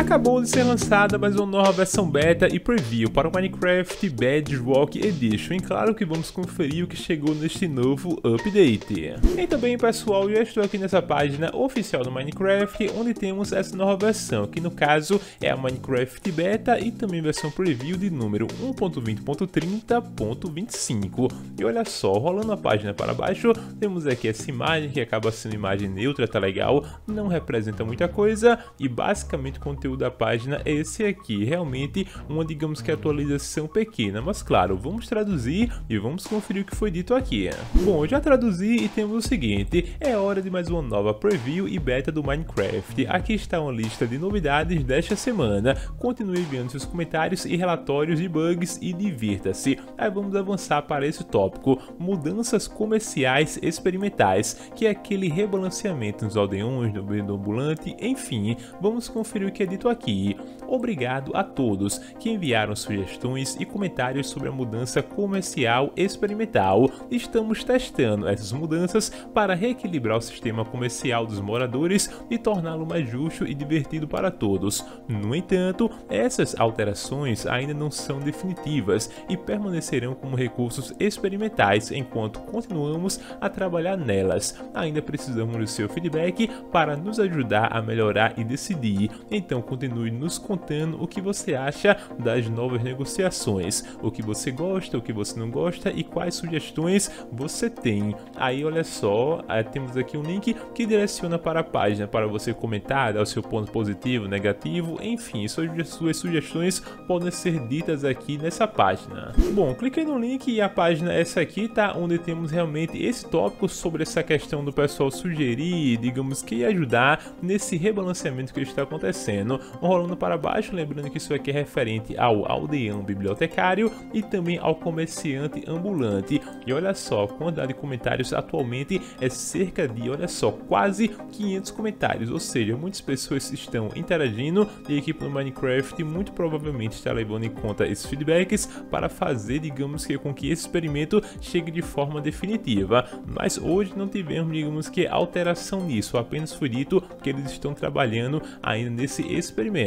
acabou de ser lançada mais uma nova versão beta e preview para o Minecraft Bedrock Edition, e claro que vamos conferir o que chegou neste novo update. E também, pessoal, eu estou aqui nessa página oficial do Minecraft, onde temos essa nova versão, que no caso é a Minecraft Beta e também versão preview de número 1.20.30.25. E olha só, rolando a página para baixo, temos aqui essa imagem que acaba sendo imagem neutra, tá legal, não representa muita coisa, e basicamente o conteúdo da página é esse aqui, realmente uma, digamos que atualização pequena, mas claro, vamos traduzir e vamos conferir o que foi dito aqui. Bom, eu já traduzi e temos o seguinte: é hora de mais uma nova preview e beta do Minecraft, aqui está uma lista de novidades desta semana, continue enviando seus comentários e relatórios de bugs e divirta-se. Aí vamos avançar para esse tópico, mudanças comerciais experimentais, que é aquele rebalanceamento nos aldeões, no vendo ambulante, enfim, vamos conferir o que é dito aqui. Obrigado a todos que enviaram sugestões e comentários sobre a mudança comercial experimental, estamos testando essas mudanças para reequilibrar o sistema comercial dos moradores e torná-lo mais justo e divertido para todos. No entanto, essas alterações ainda não são definitivas e permanecerão como recursos experimentais enquanto continuamos a trabalhar nelas. Ainda precisamos do seu feedback para nos ajudar a melhorar e decidir, então continue nos contando o que você acha das novas negociações, o que você gosta, o que você não gosta e quais sugestões você tem. Aí olha só, temos aqui um link que direciona para a página para você comentar, dar o seu ponto positivo, negativo, enfim, suas sugestões podem ser ditas aqui nessa página. Bom, cliquei no link e a página é essa aqui, tá? Onde temos realmente esse tópico sobre essa questão do pessoal sugerir, digamos que ajudar nesse rebalanceamento que está acontecendo. Rolando para baixo, lembrando que isso aqui é referente ao aldeão bibliotecário e também ao comerciante ambulante. E olha só, a quantidade de comentários atualmente é cerca de, olha só, quase 500 comentários, ou seja, muitas pessoas estão interagindo e a equipe do Minecraft muito provavelmente está levando em conta esses feedbacks para fazer, digamos que, com que esse experimento chegue de forma definitiva. Mas hoje não tivemos, digamos que, alteração nisso, apenas foi dito que eles estão trabalhando ainda nesse experimento.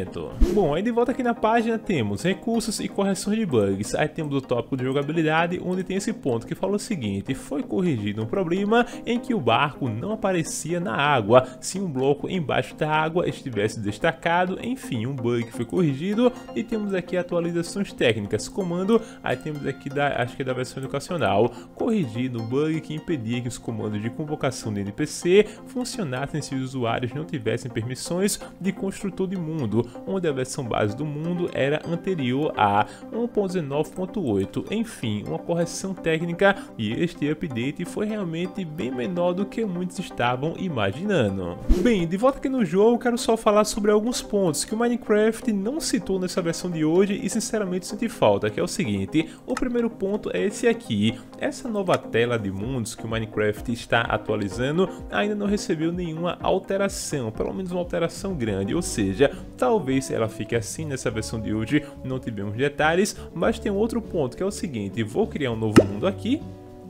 Bom, aí de volta aqui na página temos recursos e correções de bugs, aí temos o tópico de jogabilidade, onde tem esse ponto que fala o seguinte: foi corrigido um problema em que o barco não aparecia na água se um bloco embaixo da água estivesse destacado, enfim, um bug que foi corrigido. E temos aqui atualizações técnicas, comando, aí temos aqui acho que é da versão educacional, corrigido um bug que impedia que os comandos de convocação de NPC funcionassem se os usuários não tivessem permissões de construtor de mundo, onde a versão base do mundo era anterior a 1.19.8, enfim, uma correção técnica, e este update foi realmente bem menor do que muitos estavam imaginando. Bem, de volta aqui no jogo, quero só falar sobre alguns pontos que o Minecraft não citou nessa versão de hoje e sinceramente senti falta, que é o seguinte: o primeiro ponto é esse aqui, essa nova tela de mundos que o Minecraft está atualizando ainda não recebeu nenhuma alteração, pelo menos uma alteração grande, ou seja, talvez ela fique assim nessa versão de hoje, não tivemos detalhes. Mas tem outro ponto que é o seguinte: vou criar um novo mundo aqui.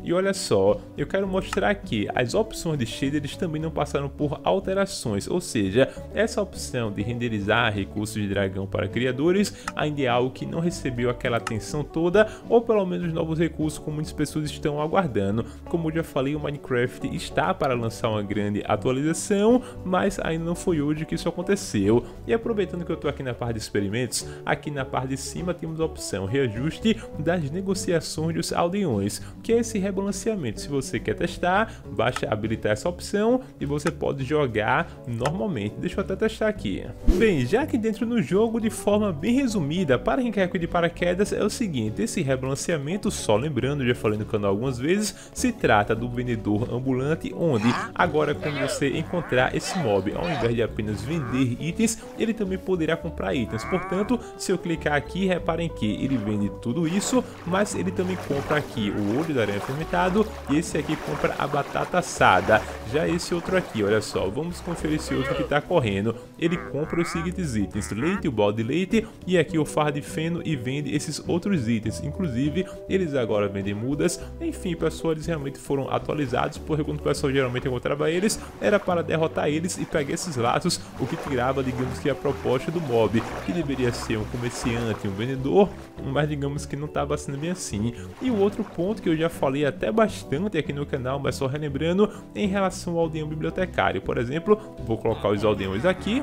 E olha só, eu quero mostrar que as opções de shaders também não passaram por alterações, ou seja, essa opção de renderizar recursos de dragão para criadores ainda é algo que não recebeu aquela atenção toda, ou pelo menos os novos recursos como muitas pessoas estão aguardando. Como eu já falei, o Minecraft está para lançar uma grande atualização, mas ainda não foi hoje que isso aconteceu. E aproveitando que eu estou aqui na parte de experimentos, aqui na parte de cima temos a opção reajuste das negociações dos aldeões, que é esse balanceamento. Se você quer testar, basta habilitar essa opção e você pode jogar normalmente. Deixa eu até testar aqui. Bem, já que dentro do jogo, de forma bem resumida, para quem quer cair de paraquedas, é o seguinte: esse rebalanceamento, só lembrando, já falei no canal algumas vezes, se trata do vendedor ambulante, onde agora, quando você encontrar esse mob, ao invés de apenas vender itens, ele também poderá comprar itens. Portanto, se eu clicar aqui, reparem que ele vende tudo isso, mas ele também compra aqui o olho da aranha limitado. E esse aqui compra a batata assada. Já esse outro aqui, olha só, vamos conferir esse outro que tá correndo. Ele compra os seguintes itens: leite, o balde de leite e aqui o fardo de feno, e vende esses outros itens. Inclusive, eles agora vendem mudas. Enfim, pessoal, eles realmente foram atualizados, porque quando o pessoal geralmente encontrava eles, era para derrotar eles e pegar esses laços, o que tirava, digamos que, a proposta do mob, que deveria ser um comerciante, um vendedor, mas digamos que não estava sendo bem assim. E o outro ponto que eu já falei até bastante aqui no canal, mas só relembrando, em relação ao aldeão bibliotecário. Por exemplo, vou colocar os aldeões aqui,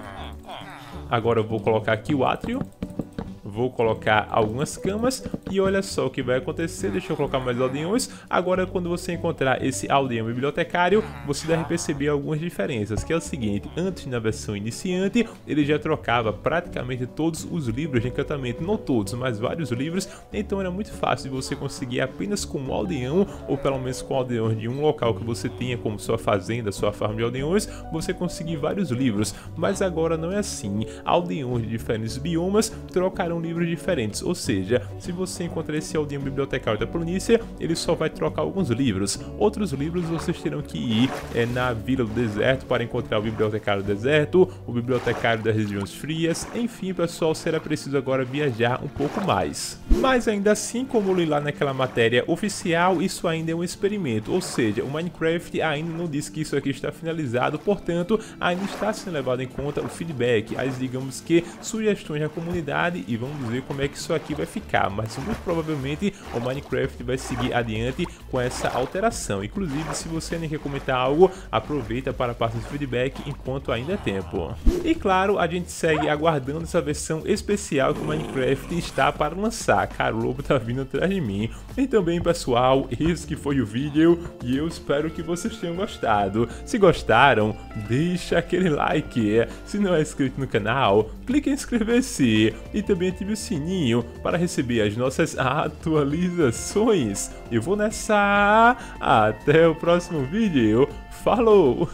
agora eu vou colocar aqui o átrio, vou colocar algumas camas e olha só o que vai acontecer. Deixa eu colocar mais aldeões. Agora, quando você encontrar esse aldeão bibliotecário, você deve perceber algumas diferenças, que é o seguinte: antes, na versão iniciante, ele já trocava praticamente todos os livros de encantamento, não todos, mas vários livros, então era muito fácil de você conseguir apenas com um aldeão, ou pelo menos com aldeões de um local que você tenha, como sua fazenda, sua farm de aldeões, você conseguir vários livros. Mas agora não é assim, aldeões de diferentes biomas trocarão livros diferentes, ou seja, se você encontrar esse aldeão bibliotecário da planície, ele só vai trocar alguns livros. Outros livros vocês terão que ir na Vila do Deserto para encontrar o bibliotecário do deserto, o bibliotecário das regiões frias. Enfim, pessoal, será preciso agora viajar um pouco mais. Mas ainda assim, como eu li lá naquela matéria oficial, isso ainda é um experimento, ou seja, o Minecraft ainda não diz que isso aqui está finalizado, portanto, ainda está sendo levado em conta o feedback, as, digamos que, sugestões da comunidade, e vamos ver como é que isso aqui vai ficar. Mas muito provavelmente o Minecraft vai seguir adiante com essa alteração. Inclusive, se você nem quer comentar algo, aproveita para passar esse feedback enquanto ainda é tempo. E claro, a gente segue aguardando essa versão especial que o Minecraft está para lançar. Cara, o lobo tá vindo atrás de mim. Então bem, pessoal, esse que foi o vídeo e eu espero que vocês tenham gostado. Se gostaram, deixa aquele like. Se não é inscrito no canal, clique em inscrever-se e também ative o sininho para receber as nossas atualizações. Eu vou nessa. Até o próximo vídeo. Falou!